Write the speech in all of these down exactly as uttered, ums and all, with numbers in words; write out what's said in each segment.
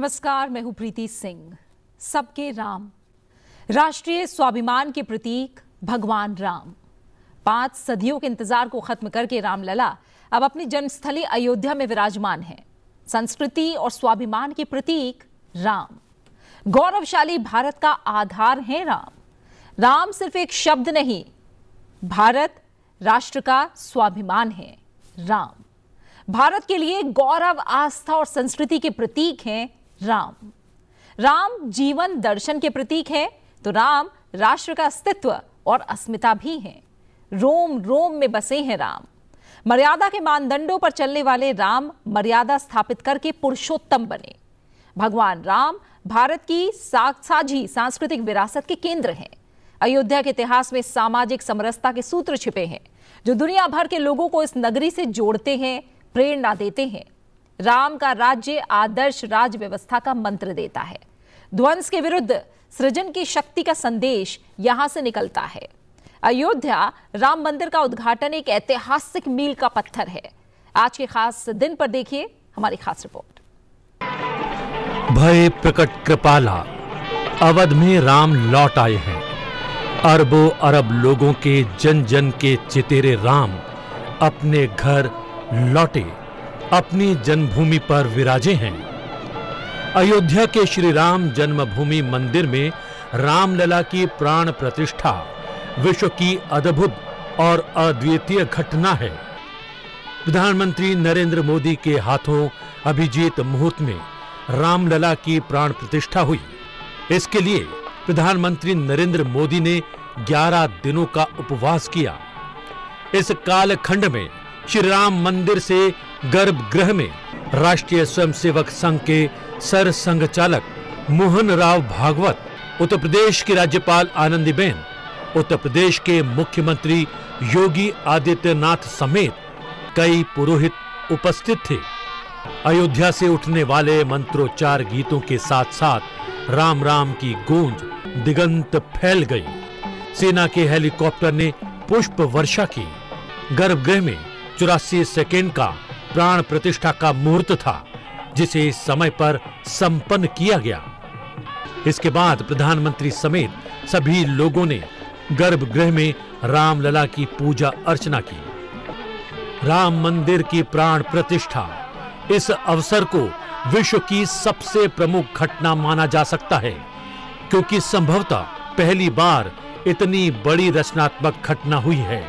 नमस्कार, मैं हूं प्रीति सिंह। सबके राम, राष्ट्रीय स्वाभिमान के प्रतीक भगवान राम। पांच सदियों के इंतजार को खत्म करके रामलला अब अपनी जन्मस्थली अयोध्या में विराजमान है। संस्कृति और स्वाभिमान के प्रतीक राम, गौरवशाली भारत का आधार है राम। राम सिर्फ एक शब्द नहीं, भारत राष्ट्र का स्वाभिमान है। राम भारत के लिए गौरव, आस्था और संस्कृति के प्रतीक हैं। राम राम जीवन दर्शन के प्रतीक हैं, तो राम राष्ट्र का अस्तित्व और अस्मिता भी हैं। रोम रोम में बसे हैं राम। मर्यादा के मानदंडों पर चलने वाले राम मर्यादा स्थापित करके पुरुषोत्तम बने। भगवान राम भारत की साझी सांस्कृतिक विरासत के केंद्र हैं। अयोध्या के इतिहास में सामाजिक समरसता के सूत्र छिपे हैं, जो दुनिया भर के लोगों को इस नगरी से जोड़ते हैं, प्रेरणा देते हैं। राम का राज्य आदर्श राज्य व्यवस्था का मंत्र देता है। ध्वंस के विरुद्ध सृजन की शक्ति का संदेश यहां से निकलता है। अयोध्या राम मंदिर का उद्घाटन एक ऐतिहासिक मील का पत्थर है। आज के खास दिन पर देखिए हमारी खास रिपोर्ट। भय प्रकट कृपाला, अवध में राम लौट आए हैं। अरबों अरब लोगों के जन जन के चितेरे राम अपने घर लौटे, अपनी जन्मभूमि पर विराजे हैं। अयोध्या के श्री राम जन्मभूमि मंदिर में रामलला की प्राण प्रतिष्ठा विश्व की अद्भुत और अद्वितीय घटना है। प्रधानमंत्री नरेंद्र मोदी के हाथों अभिजीत मुहूर्त में रामलला की प्राण प्रतिष्ठा हुई। इसके लिए प्रधानमंत्री नरेंद्र मोदी ने ग्यारह दिनों का उपवास किया। इस कालखंड में श्री राम मंदिर से गर्भगृह में राष्ट्रीय स्वयंसेवक संघ के सर संघचालक मोहन राव भागवत, उत्तर प्रदेश के राज्यपाल आनंदीबेन, उत्तर प्रदेश के मुख्यमंत्री योगी आदित्यनाथ समेत कई पुरोहित उपस्थित थे। अयोध्या से उठने वाले मंत्रोच्चार गीतों के साथ साथ राम राम की गूंज दिगंत फैल गई। सेना के हेलीकॉप्टर ने पुष्प वर्षा की। गर्भगृह में चौरासी सेकेंड का प्राण प्रतिष्ठा का मुहूर्त था, जिसे समय पर संपन्न किया गया। इसके बाद प्रधानमंत्री समेत सभी लोगों ने गर्भगृह में रामलला की पूजा अर्चना की। राम मंदिर की प्राण प्रतिष्ठा, इस अवसर को विश्व की सबसे प्रमुख घटना माना जा सकता है, क्योंकि संभवतः पहली बार इतनी बड़ी रचनात्मक घटना हुई है।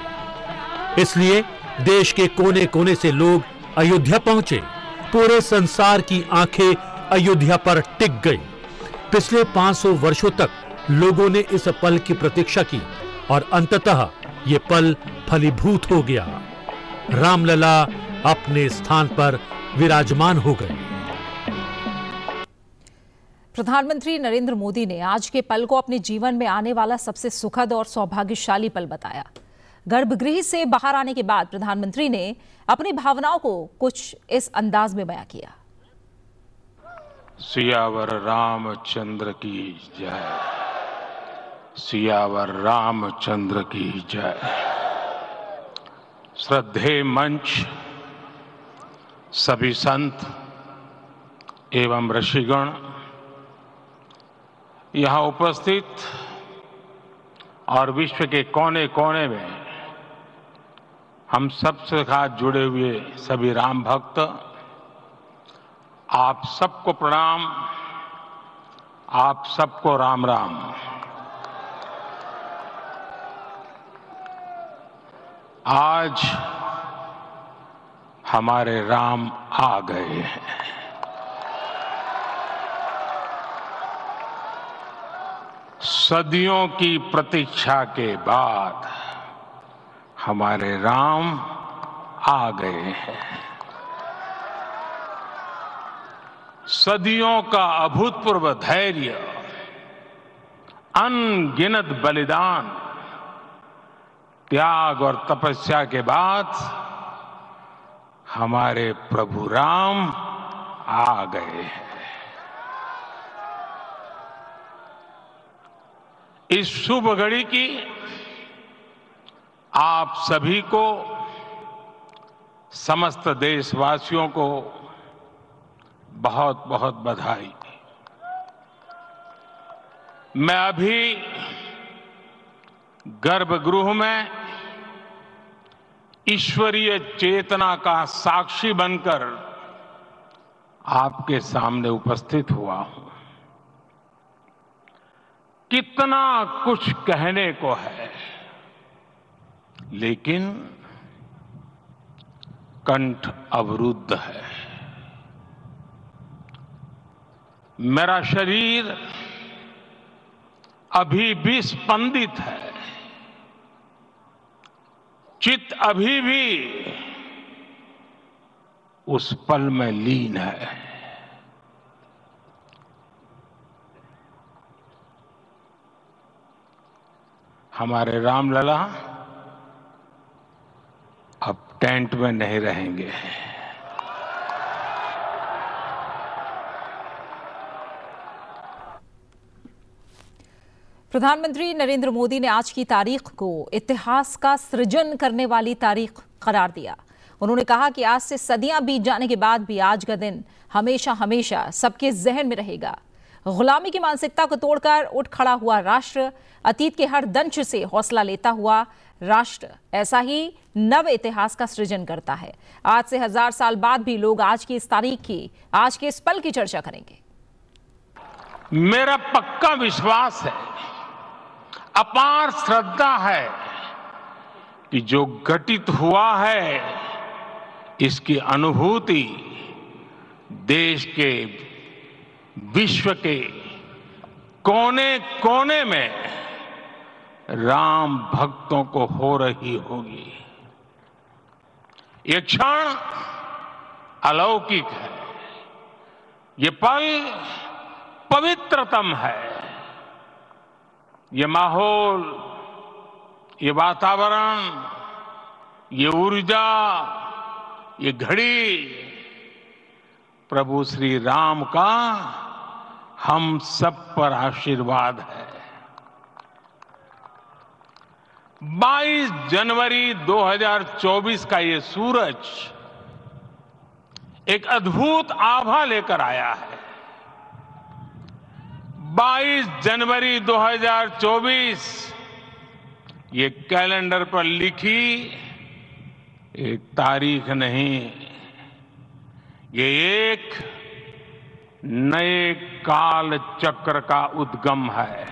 इसलिए देश के कोने कोने से लोग अयोध्या पहुंचे। पूरे संसार की आंखें अयोध्या पर टिक गई। पिछले पाँच सौ वर्षों तक लोगों ने इस पल की प्रतीक्षा की और अंततः ये पल फलीभूत हो गया। रामलला अपने स्थान पर विराजमान हो गए। प्रधानमंत्री नरेंद्र मोदी ने आज के पल को अपने जीवन में आने वाला सबसे सुखद और सौभाग्यशाली पल बताया। गर्भगृह से बाहर आने के बाद प्रधानमंत्री ने अपनी भावनाओं को कुछ इस अंदाज में बयां किया। सियावर रामचंद्र की जय, सियावर रामचंद्र की जय। श्रद्धेय मंच, सभी संत एवं ऋषिगण, यहाँ उपस्थित और विश्व के कोने कोने में हम सबसे खास जुड़े हुए सभी राम भक्त, आप सबको प्रणाम, आप सबको राम राम। आज हमारे राम आ गए हैं। सदियों की प्रतीक्षा के बाद हमारे राम आ गए हैं। सदियों का अभूतपूर्व धैर्य, अनगिनत बलिदान, त्याग और तपस्या के बाद हमारे प्रभु राम आ गए हैं। इस शुभ घड़ी की आप सभी को, समस्त देशवासियों को बहुत बहुत बधाई। मैं अभी गर्भगृह में ईश्वरीय चेतना का साक्षी बनकर आपके सामने उपस्थित हुआ हूं। कितना कुछ कहने को है, लेकिन कंठ अवरुद्ध है। मेरा शरीर अभी भी स्पंदित है, चित्त अभी भी उस पल में लीन है। हमारे रामलला अब टेंट में नहीं रहेंगे। प्रधानमंत्री नरेंद्र मोदी ने आज की तारीख को इतिहास का सृजन करने वाली तारीख करार दिया। उन्होंने कहा कि आज से सदियां बीत जाने के बाद भी आज का दिन हमेशा हमेशा सबके जहन में रहेगा। गुलामी की मानसिकता को तोड़कर उठ खड़ा हुआ राष्ट्र, अतीत के हर दंश से हौसला लेता हुआ राष्ट्र, ऐसा ही नव इतिहास का सृजन करता है। आज से हजार साल बाद भी लोग आज की इस तारीख की, आज के इस पल की चर्चा करेंगे। मेरा पक्का विश्वास है, अपार श्रद्धा है कि जो घटित हुआ है इसकी अनुभूति देश के, विश्व के कोने कोने में राम भक्तों को हो रही होगी। ये क्षण अलौकिक है, ये पल पवित्रतम है। ये माहौल, ये वातावरण, ये ऊर्जा, ये घड़ी प्रभु श्री राम का हम सब पर आशीर्वाद है। बाईस जनवरी दो हजार चौबीस का ये सूरज एक अद्भुत आभा लेकर आया है। बाईस जनवरी दो हजार चौबीस ये कैलेंडर पर लिखी एक तारीख नहीं, ये एक नए काल चक्र का उद्गम है।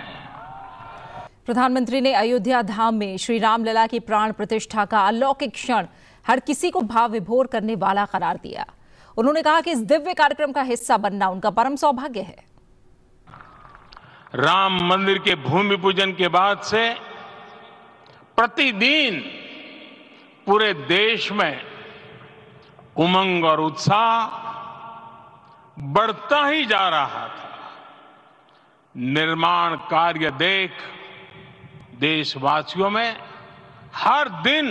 प्रधानमंत्री ने अयोध्या धाम में श्री रामलला की प्राण प्रतिष्ठा का अलौकिक क्षण हर किसी को भाव विभोर करने वाला करार दिया। उन्होंने कहा कि इस दिव्य कार्यक्रम का हिस्सा बनना उनका परम सौभाग्य है। राम मंदिर के भूमि पूजन के बाद से प्रतिदिन पूरे देश में उमंग और उत्साह बढ़ता ही जा रहा था। निर्माण कार्य देख देशवासियों में हर दिन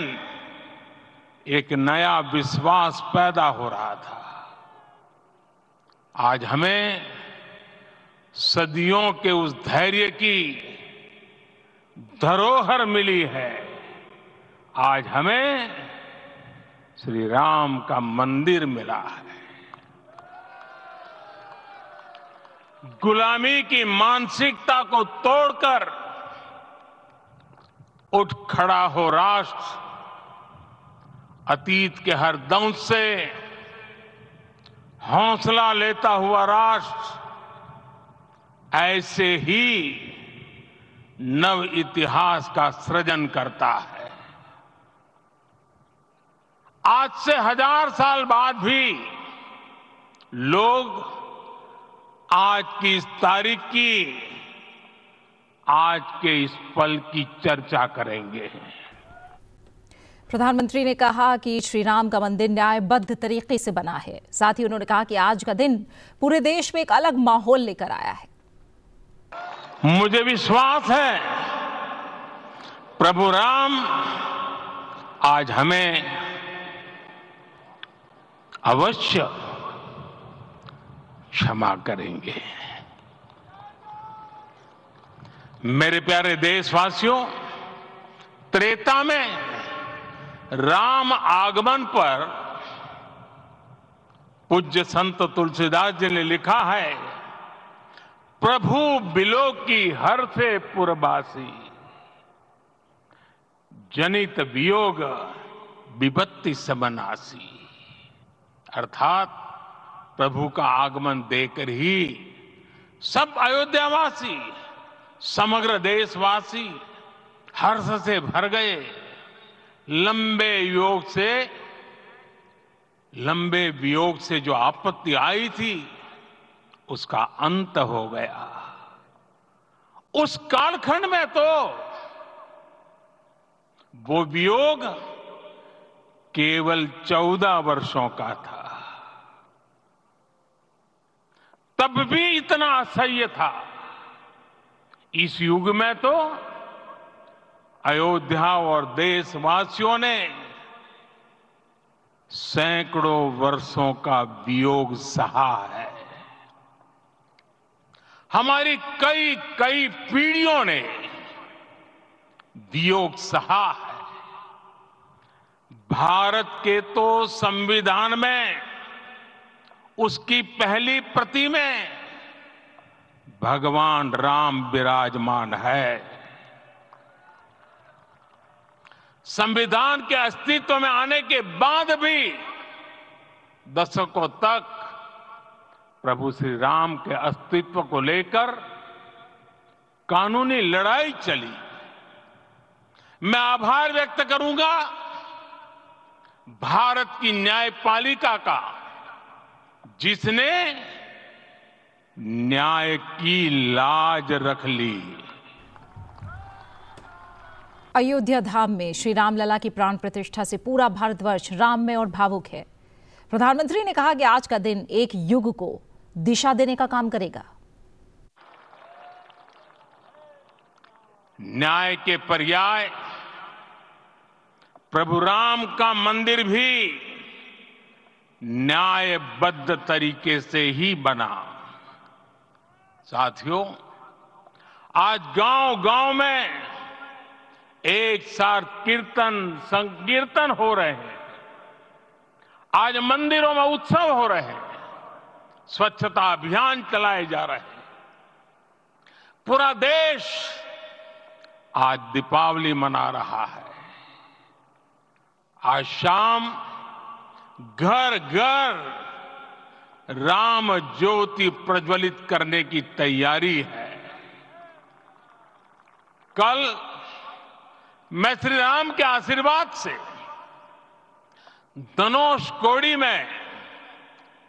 एक नया विश्वास पैदा हो रहा था। आज हमें सदियों के उस धैर्य की धरोहर मिली है। आज हमें श्री राम का मंदिर मिला है। गुलामी की मानसिकता को तोड़कर उठ खड़ा हो राष्ट्र, अतीत के हर दंश से हौसला लेता हुआ राष्ट्र, ऐसे ही नव इतिहास का सृजन करता है। आज से हजार साल बाद भी लोग आज की इस तारीख की, आज के इस पल की चर्चा करेंगे। प्रधानमंत्री ने कहा कि श्री राम का मंदिर न्यायबद्ध तरीके से बना है। साथ ही उन्होंने कहा कि आज का दिन पूरे देश में एक अलग माहौल लेकर आया है। मुझे विश्वास है प्रभु राम आज हमें अवश्य क्षमा करेंगे। मेरे प्यारे देशवासियों, त्रेता में राम आगमन पर पूज्य संत तुलसीदास जी ने लिखा है, प्रभु बिलो की हर से पुरबासी, जनित वियोग विपत्ति समनासी। अर्थात प्रभु का आगमन देखकर ही सब अयोध्यावासी, समग्र देशवासी हर्ष से भर गए। लंबे योग से लंबे वियोग से जो आपत्ति आई थी उसका अंत हो गया। उस कालखंड में तो वो वियोग केवल चौदह वर्षों का था। तब भी इतना असह्य था। इस युग में तो अयोध्या और देशवासियों ने सैकड़ों वर्षों का वियोग सहा है। हमारी कई कई पीढ़ियों ने वियोग सहा है। भारत के तो संविधान में उसकी पहली प्रति में भगवान राम विराजमान है। संविधान के अस्तित्व में आने के बाद भी दशकों तक प्रभु श्री राम के अस्तित्व को लेकर कानूनी लड़ाई चली। मैं आभार व्यक्त करूंगा भारत की न्यायपालिका का, जिसने न्याय की लाज रख ली। अयोध्या धाम में श्री रामलला की प्राण प्रतिष्ठा से पूरा भारतवर्ष राम में और भावुक है। प्रधानमंत्री ने कहा कि आज का दिन एक युग को दिशा देने का काम करेगा। न्याय के पर्याय प्रभु राम का मंदिर भी न्यायबद्ध तरीके से ही बना। साथियों, आज गांव-गांव में एक साथ कीर्तन संकीर्तन हो रहे हैं। आज मंदिरों में उत्सव हो रहे हैं। स्वच्छता अभियान चलाए जा रहे हैं। पूरा देश आज दीपावली मना रहा है। आज शाम घर घर राम ज्योति प्रज्वलित करने की तैयारी है। कल मैं श्री राम के आशीर्वाद से धनुष कोड़ी में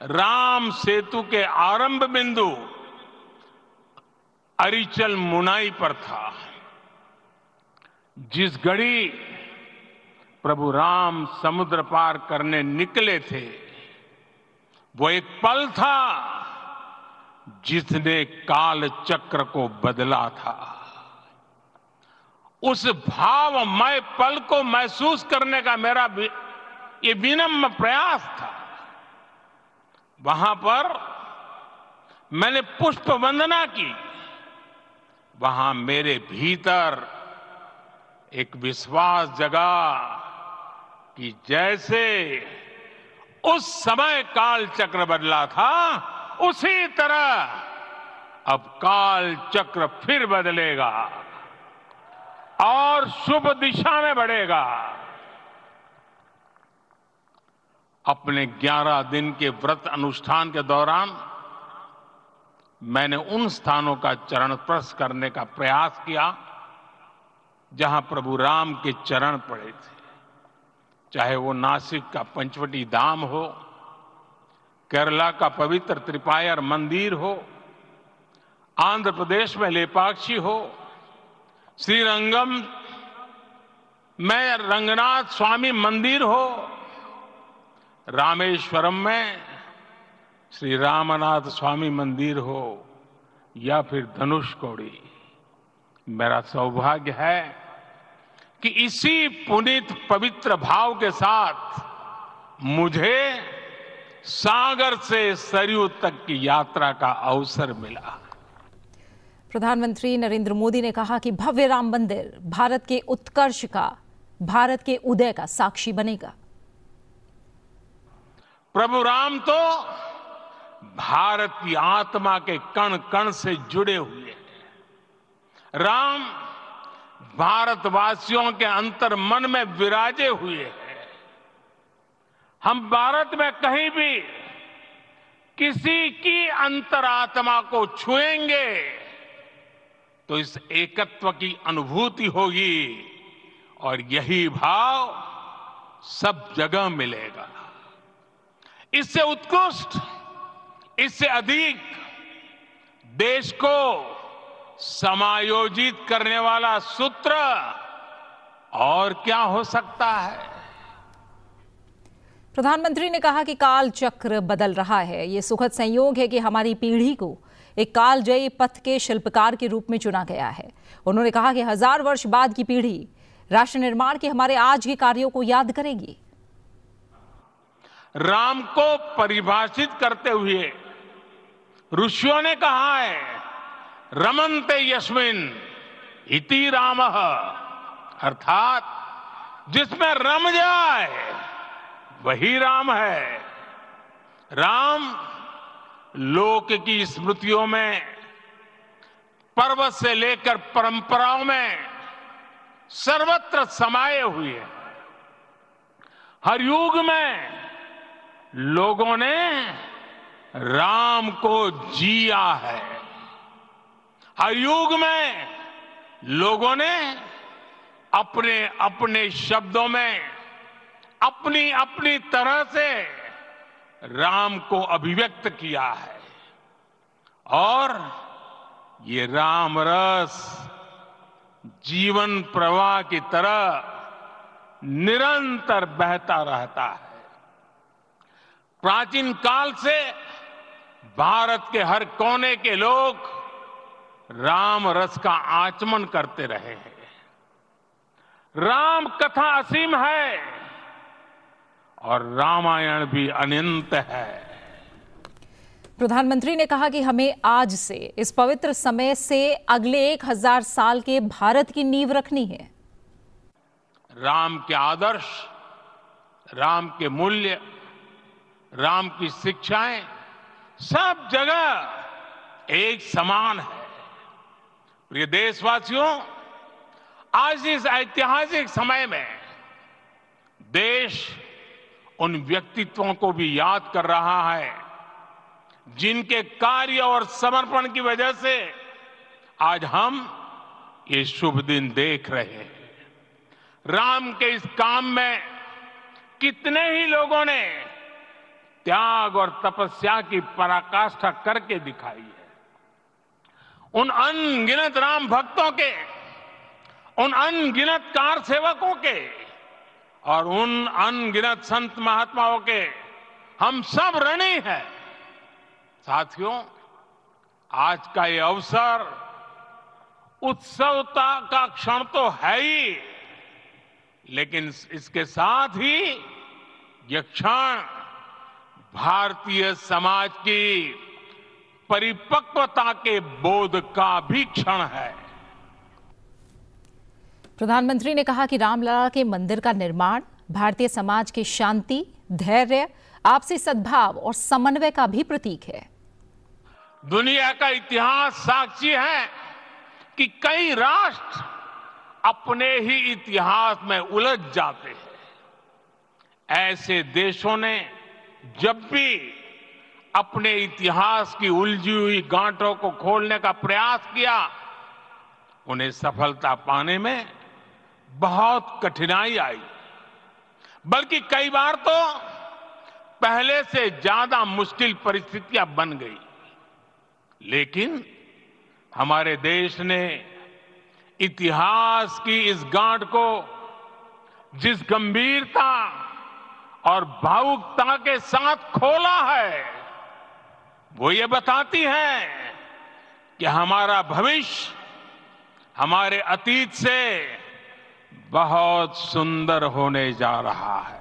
राम सेतु के आरंभ बिंदु अरिचल मुनाई पर था। जिस घड़ी प्रभु राम समुद्र पार करने निकले थे, वो एक पल था जिसने काल चक्र को बदला था। उस भावमय पल को महसूस करने का मेरा ये विनम्र प्रयास था। वहां पर मैंने पुष्प वंदना की। वहां मेरे भीतर एक विश्वास जगा कि जैसे उस समय काल चक्र बदला था, उसी तरह अब काल चक्र फिर बदलेगा और शुभ दिशा में बढ़ेगा। अपने ग्यारह दिन के व्रत अनुष्ठान के दौरान मैंने उन स्थानों का चरण स्पर्श करने का प्रयास किया जहां प्रभु राम के चरण पड़े थे। चाहे वो नासिक का पंचवटी धाम हो, केरला का पवित्र त्रिपायर मंदिर हो, आंध्र प्रदेश में लेपाक्षी हो, श्रीरंगम में रंगनाथ स्वामी मंदिर हो, रामेश्वरम में श्री रामनाथ स्वामी मंदिर हो, या फिर धनुषकोडी। मेरा सौभाग्य है कि इसी पुनीत पवित्र भाव के साथ मुझे सागर से सरयू तक की यात्रा का अवसर मिला। प्रधानमंत्री नरेंद्र मोदी ने कहा कि भव्य राम मंदिर भारत के उत्कर्ष का, भारत के उदय का साक्षी बनेगा। प्रभु राम तो भारत की आत्मा के कण कण से जुड़े हुए हैं। राम भारतवासियों के अंतर मन में विराजे हुए हैं। हम भारत में कहीं भी किसी की अंतरात्मा को छुएंगे तो इस एकत्व की अनुभूति होगी और यही भाव सब जगह मिलेगा। इससे उत्कृष्ट, इससे अधिक देश को समायोजित करने वाला सूत्र और क्या हो सकता है। प्रधानमंत्री ने कहा कि काल चक्र बदल रहा है। ये सुखद संयोग है कि हमारी पीढ़ी को एक कालजयी पथ के शिल्पकार के रूप में चुना गया है। उन्होंने कहा कि हजार वर्ष बाद की पीढ़ी राष्ट्र निर्माण के हमारे आज के कार्यों को याद करेगी। राम को परिभाषित करते हुए ऋषियों ने कहा है, रमन्ते यस्मिन् इति रामः, अर्थात जिसमें रम जाए वही राम है। राम लोक की स्मृतियों में, पर्वत से लेकर परंपराओं में सर्वत्र समाये हुए। हर युग में लोगों ने राम को जिया है। हर युग में लोगों ने अपने अपने शब्दों में, अपनी अपनी तरह से राम को अभिव्यक्त किया है और ये राम रस जीवन प्रवाह की तरह निरंतर बहता रहता है। प्राचीन काल से भारत के हर कोने के लोग राम रस का आचमन करते रहे हैं। राम कथा असीम है और रामायण भी अनंत है। प्रधानमंत्री ने कहा कि हमें आज से, इस पवित्र समय से अगले एक हजार साल के भारत की नींव रखनी है। राम के आदर्श, राम के मूल्य, राम की शिक्षाएं सब जगह एक समान है। प्रिय देशवासियों, आज इस ऐतिहासिक समय में देश उन व्यक्तित्वों को भी याद कर रहा है जिनके कार्य और समर्पण की वजह से आज हम ये शुभ दिन देख रहे हैं। राम के इस काम में कितने ही लोगों ने त्याग और तपस्या की पराकाष्ठा करके दिखाई है। उन अनगिनत राम भक्तों के, उन अनगिनत कार सेवकों के और उन अनगिनत संत महात्माओं के हम सब ऋणी हैं। साथियों, आज का ये अवसर उत्सवता का क्षण तो है ही, लेकिन इसके साथ ही ये क्षण भारतीय समाज की परिपक्वता के बोध का भी क्षण है। प्रधानमंत्री ने कहा कि रामलला के मंदिर का निर्माण भारतीय समाज की शांति, धैर्य, आपसी सद्भाव और समन्वय का भी प्रतीक है। दुनिया का इतिहास साक्षी है कि कई राष्ट्र अपने ही इतिहास में उलझ जाते हैं। ऐसे देशों ने जब भी अपने इतिहास की उलझी हुई गांठों को खोलने का प्रयास किया, उन्हें सफलता पाने में बहुत कठिनाई आई, बल्कि कई बार तो पहले से ज्यादा मुश्किल परिस्थितियां बन गई। लेकिन हमारे देश ने इतिहास की इस गांठ को जिस गंभीरता और भावुकता के साथ खोला है, वो ये बताती है कि हमारा भविष्य हमारे अतीत से बहुत सुंदर होने जा रहा है।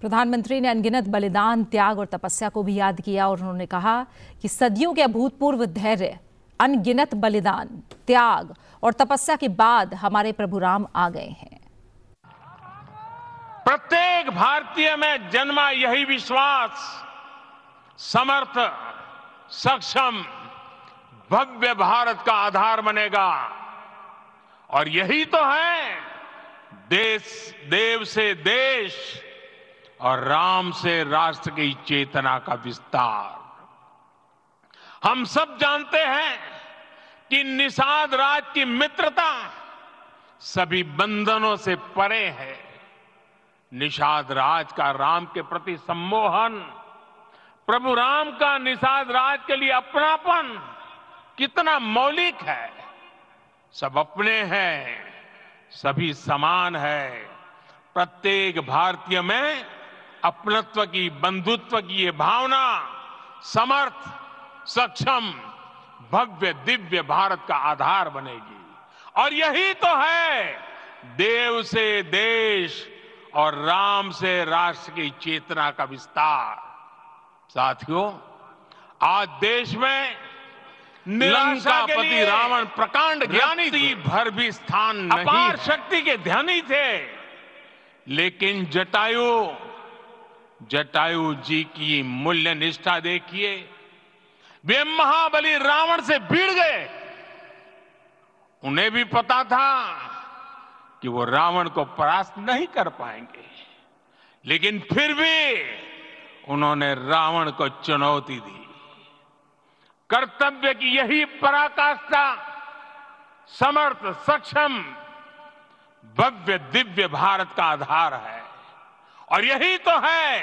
प्रधानमंत्री ने अनगिनत बलिदान, त्याग और तपस्या को भी याद किया और उन्होंने कहा कि सदियों के अभूतपूर्व धैर्य, अनगिनत बलिदान, त्याग और तपस्या के बाद हमारे प्रभु राम आ गए हैं। प्रत्येक भारतीय में जन्मा यही विश्वास समर्थ, सक्षम, भव्य भारत का आधार बनेगा। और यही तो है देश, देव से देश और राम से राष्ट्र की चेतना का विस्तार। हम सब जानते हैं कि निषाद राज की मित्रता सभी बंधनों से परे है। निषाद राज का राम के प्रति सम्मोहन, प्रभु राम का निषाद राज के लिए अपनापन कितना मौलिक है। सब अपने हैं, सभी समान है। प्रत्येक भारतीय में अपनत्व की, बंधुत्व की ये भावना समर्थ, सक्षम, भव्य, दिव्य भारत का आधार बनेगी। और यही तो है देव से देश और राम से राष्ट्र की चेतना का विस्तार। साथियों, आज देश में लंका पति रावण प्रकांड ज्ञानी थी, भर भी स्थान नहीं, अपार शक्ति के ध्यानी थे, लेकिन जटायु जटायु जी की मूल्य निष्ठा देखिए। वे महाबली रावण से भिड़ गए। उन्हें भी पता था कि वो रावण को परास्त नहीं कर पाएंगे, लेकिन फिर भी उन्होंने रावण को चुनौती दी। कर्तव्य की यही पराकाष्ठा समर्थ, सक्षम, भव्य, दिव्य भारत का आधार है। और यही तो है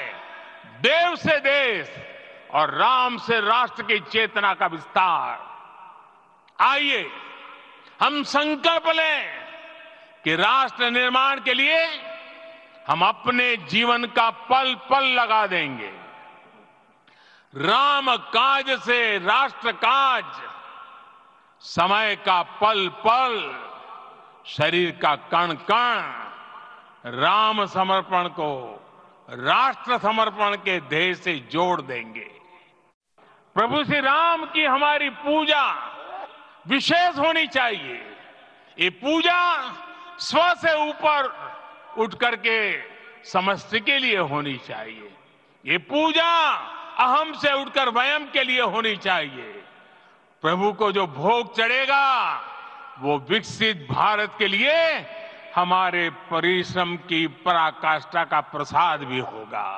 देव से देश और राम से राष्ट्र की चेतना का विस्तार। आइए हम संकल्प लें कि राष्ट्र निर्माण के लिए हम अपने जीवन का पल पल लगा देंगे। राम काज से राष्ट्र काज, समय का पल पल, शरीर का कण कण राम समर्पण को राष्ट्र समर्पण के ध्येय से जोड़ देंगे। प्रभु श्री राम की हमारी पूजा विशेष होनी चाहिए। ये पूजा स्व से ऊपर उठ करके समष्टि के लिए होनी चाहिए। ये पूजा अहम से उठकर वयम के लिए होनी चाहिए। प्रभु को जो भोग चढ़ेगा वो विकसित भारत के लिए हमारे परिश्रम की पराकाष्ठा का प्रसाद भी होगा।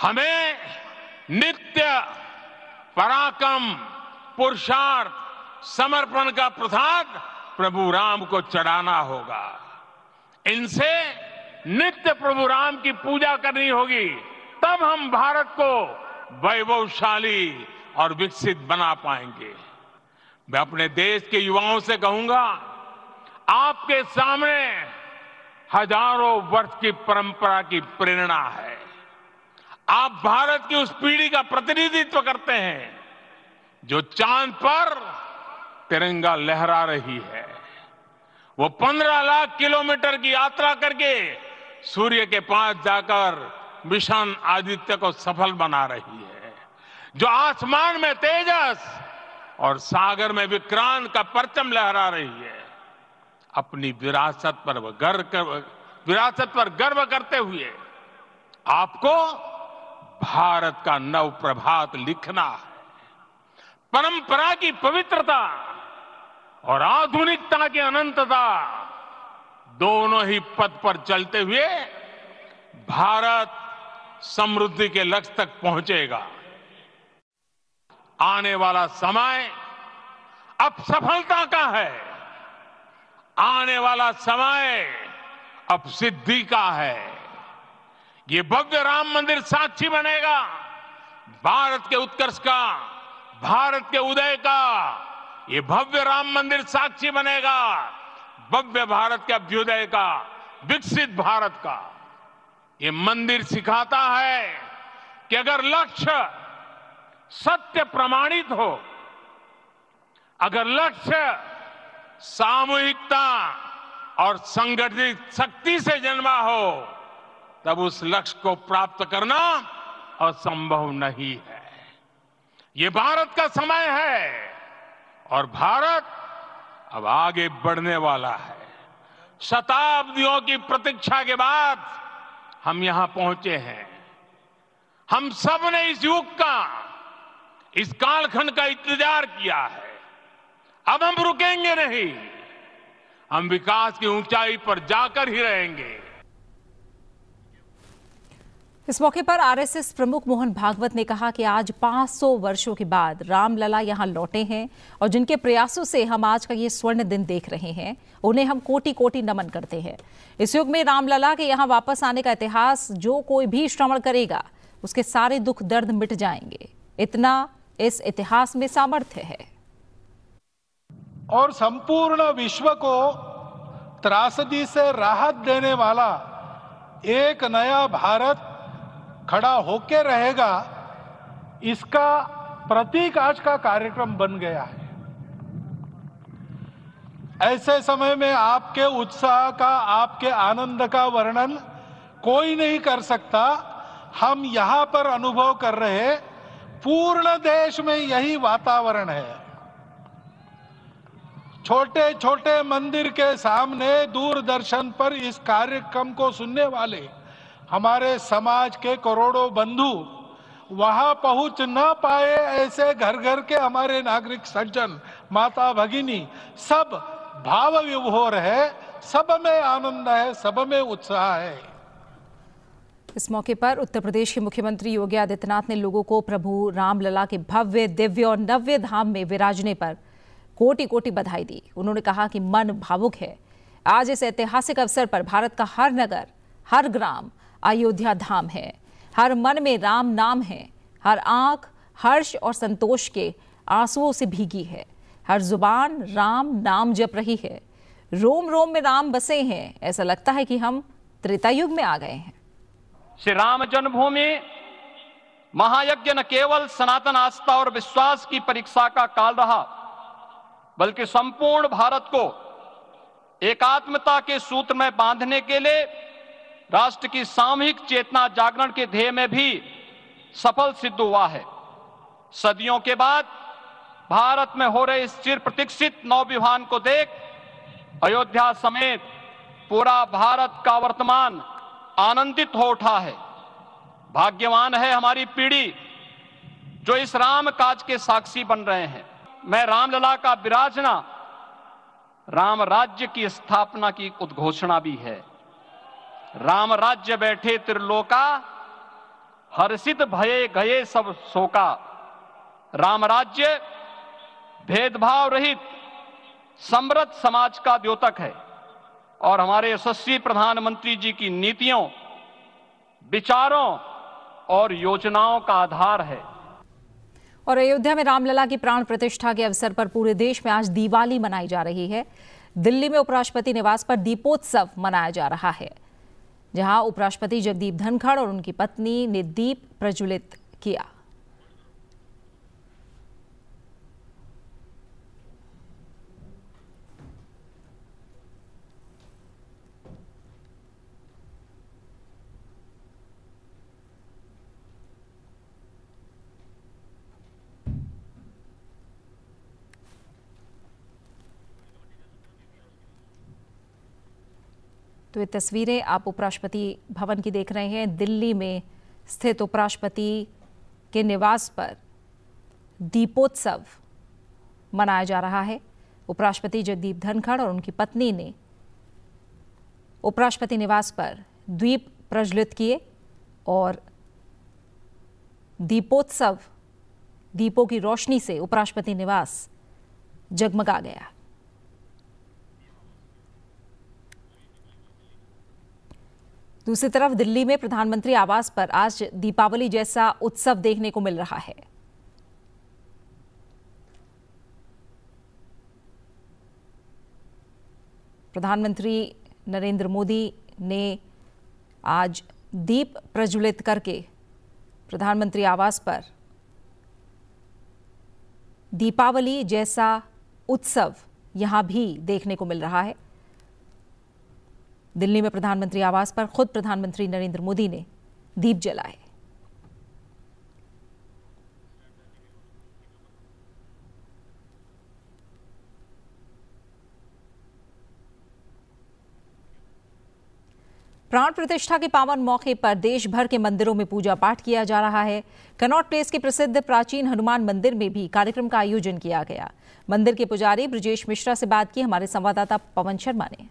हमें नित्य पराक्रम, पुरुषार्थ, समर्पण का प्रसाद प्रभु राम को चढ़ाना होगा। इनसे नित्य प्रभु राम की पूजा करनी होगी, तब हम भारत को वैभवशाली और विकसित बना पाएंगे। मैं अपने देश के युवाओं से कहूंगा, आपके सामने हजारों वर्ष की परंपरा की प्रेरणा है। आप भारत की उस पीढ़ी का प्रतिनिधित्व करते हैं जो चांद पर तिरंगा लहरा रही है। वो पंद्रह लाख किलोमीटर की यात्रा करके सूर्य के पास जाकर मिशन आदित्य को सफल बना रही है। जो आसमान में तेजस और सागर में विक्रांत का परचम लहरा रही है। अपनी विरासत पर गर्व विरासत पर गर्व करते हुए आपको भारत का नव प्रभात लिखना है। परंपरा की पवित्रता और आधुनिकता की अनंतता, दोनों ही पद पर चलते हुए भारत समृद्धि के लक्ष्य तक पहुंचेगा। आने वाला समय अब सफलता का है। आने वाला समय अब सिद्धि का है। ये भव्य राम मंदिर साक्षी बनेगा भारत के उत्कर्ष का, भारत के उदय का। ये भव्य राम मंदिर साक्षी बनेगा भव्य भारत के अभ्युदय का, विकसित भारत का। ये मंदिर सिखाता है कि अगर लक्ष्य सत्य प्रमाणित हो, अगर लक्ष्य सामूहिकता और संगठित शक्ति से जन्मा हो, तब उस लक्ष्य को प्राप्त करना असंभव नहीं है। ये भारत का समय है और भारत अब आगे बढ़ने वाला है। शताब्दियों की प्रतीक्षा के बाद हम यहां पहुंचे हैं। हम सब ने इस युग का, इस कालखंड का इंतजार किया है। अब हम रुकेंगे नहीं, हम विकास की ऊंचाई पर जाकर ही रहेंगे। इस मौके पर आरएसएस प्रमुख मोहन भागवत ने कहा कि आज पाँच सौ वर्षों के बाद रामलला यहाँ लौटे हैं और जिनके प्रयासों से हम आज का ये स्वर्ण दिन देख रहे हैं, उन्हें हम कोटि कोटि नमन करते हैं। इस युग में रामलला के यहाँ वापस आने का इतिहास जो कोई भी श्रवण करेगा उसके सारे दुख दर्द मिट जाएंगे, इतना इस इतिहास में सामर्थ्य है। और संपूर्ण विश्व को त्रासदी से राहत देने वाला एक नया भारत खड़ा होके रहेगा, इसका प्रतीक आज का कार्यक्रम बन गया है। ऐसे समय में आपके उत्साह का, आपके आनंद का वर्णन कोई नहीं कर सकता। हम यहां पर अनुभव कर रहे, पूर्ण देश में यही वातावरण है। छोटे छोटे मंदिर के सामने दूरदर्शन पर इस कार्यक्रम को सुनने वाले हमारे समाज के करोड़ों बंधु, वहां पहुंच ना पाए ऐसे घर घर के हमारे नागरिक सज्जन, माता भगिनी, सब भाव विभोर है, सब में आनंद है, सब में उत्साह है। इस मौके पर उत्तर प्रदेश के मुख्यमंत्री योगी आदित्यनाथ ने लोगों को प्रभु रामलला के भव्य, दिव्य और नव्य धाम में विराजने पर कोटि कोटि बधाई दी। उन्होंने कहा कि मन भावुक है। आज इस ऐतिहासिक अवसर पर भारत का हर नगर, हर ग्राम अयोध्या धाम है, हर मन में राम नाम है, हर आंख हर्ष और संतोष के आंसुओं से भीगी है, हर जुबान राम नाम जप रही है, रोम रोम में राम बसे हैं। ऐसा लगता है कि हम त्रेता युग में आ गए हैं। श्री राम जन्मभूमि महायज्ञ न केवल सनातन आस्था और विश्वास की परीक्षा का काल रहा, बल्कि संपूर्ण भारत को एकात्मता के सूत्र में बांधने के लिए राष्ट्र की सामूहिक चेतना जागरण के ध्येय में भी सफल सिद्ध हुआ है। सदियों के बाद भारत में हो रहे इस चिर प्रतीक्षित नवविवाहन को देख अयोध्या समेत पूरा भारत का वर्तमान आनंदित हो उठा है। भाग्यवान है हमारी पीढ़ी जो इस राम काज के साक्षी बन रहे हैं। मैं रामलला का विराजना राम राज्य की स्थापना की उद्घोषणा भी है। राम राज्य बैठे त्रिलोका, हर्षित भये गए सब शोका। राम राज्य भेदभाव रहित समृद्ध समाज का द्योतक है और हमारे यशस्वी प्रधानमंत्री जी की नीतियों, विचारों और योजनाओं का आधार है। और अयोध्या में रामलला की प्राण प्रतिष्ठा के अवसर पर पूरे देश में आज दिवाली मनाई जा रही है। दिल्ली में उपराष्ट्रपति निवास पर दीपोत्सव मनाया जा रहा है, जहां उपराष्ट्रपति जगदीप धनखड़ और उनकी पत्नी ने दीप प्रज्वलित किया। तो ये तस्वीरें आप उपराष्ट्रपति भवन की देख रहे हैं। दिल्ली में स्थित उपराष्ट्रपति के निवास पर दीपोत्सव मनाया जा रहा है। उपराष्ट्रपति जगदीप धनखड़ और उनकी पत्नी ने उपराष्ट्रपति निवास पर दीप प्रज्वलित किए और दीपोत्सव, दीपों की रोशनी से उपराष्ट्रपति निवास जगमगा गया। दूसरी तरफ दिल्ली में प्रधानमंत्री आवास पर आज दीपावली जैसा उत्सव देखने को मिल रहा है। प्रधानमंत्री नरेंद्र मोदी ने आज दीप प्रज्वलित करके प्रधानमंत्री आवास पर दीपावली जैसा उत्सव यहां भी देखने को मिल रहा है। दिल्ली में प्रधानमंत्री आवास पर खुद प्रधानमंत्री नरेंद्र मोदी ने दीप जलाए। प्राण प्रतिष्ठा के पावन मौके पर देश भर के मंदिरों में पूजा पाठ किया जा रहा है। कनॉट प्लेस के प्रसिद्ध प्राचीन हनुमान मंदिर में भी कार्यक्रम का आयोजन किया गया। मंदिर के पुजारी बृजेश मिश्रा से बात की हमारे संवाददाता पवन शर्मा ने।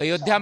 अयोध्या